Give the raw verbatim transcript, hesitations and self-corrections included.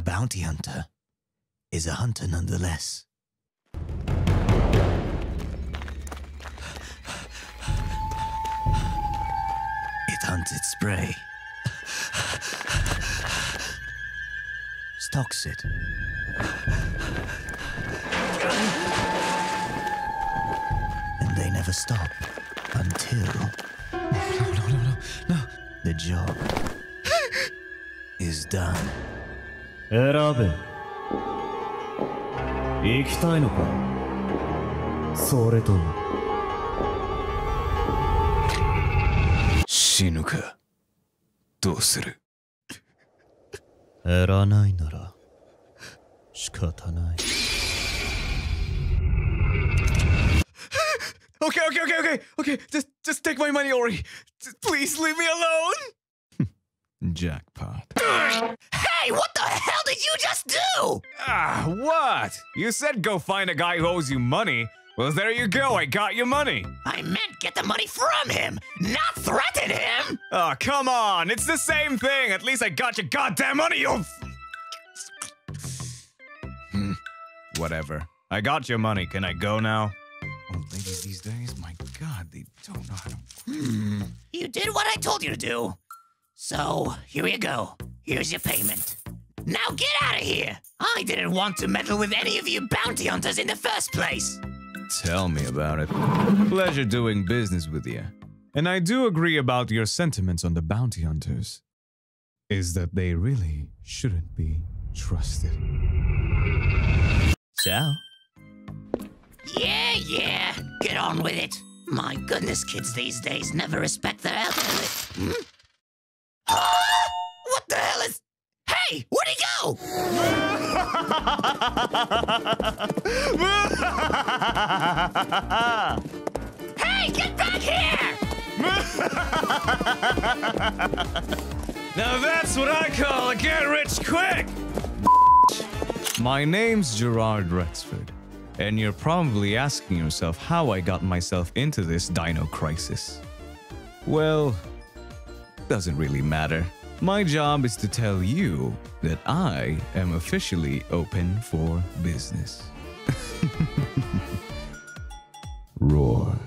A bounty hunter is a hunter nonetheless. It hunts its prey, stalks it, and they never stop until... No, no, no, no, no. The job is done. Erabe. Ikitai no ka? Sore tomo. Shinu ka? Dou suru? Eranai nara shikata nai. Okay, okay, okay, okay, okay. Just, just take my money, Ori. Just please leave me alone. Jackpot. Hey, what the hell did you just do? Ah, what? You said go find a guy who owes you money. Well, there you go, I got your money. I meant get the money from him, not threaten him. Oh, come on, it's the same thing. At least I got your goddamn money, you... Hmm, whatever. I got your money, can I go now? Oh, ladies these days, my God, they don't know how to... Hmm. You did what I told you to do. So, here you go. Here's your payment. Now get out of here! I didn't want to meddle with any of you bounty hunters in the first place! Tell me about it. Pleasure doing business with you. And I do agree about your sentiments on the bounty hunters. Is that they really shouldn't be trusted. So? Yeah, yeah! Get on with it! My goodness, kids these days never respect their elderly. Hmm? Ah! What the hell is... Hey, where'd he go? Hey, get back here! Now that's what I call a get rich quick! My name's Jurard Rexford, and you're probably asking yourself how I got myself into this Dino Crisis. Well... doesn't really matter. My job is to tell you that I am officially open for business. Roar.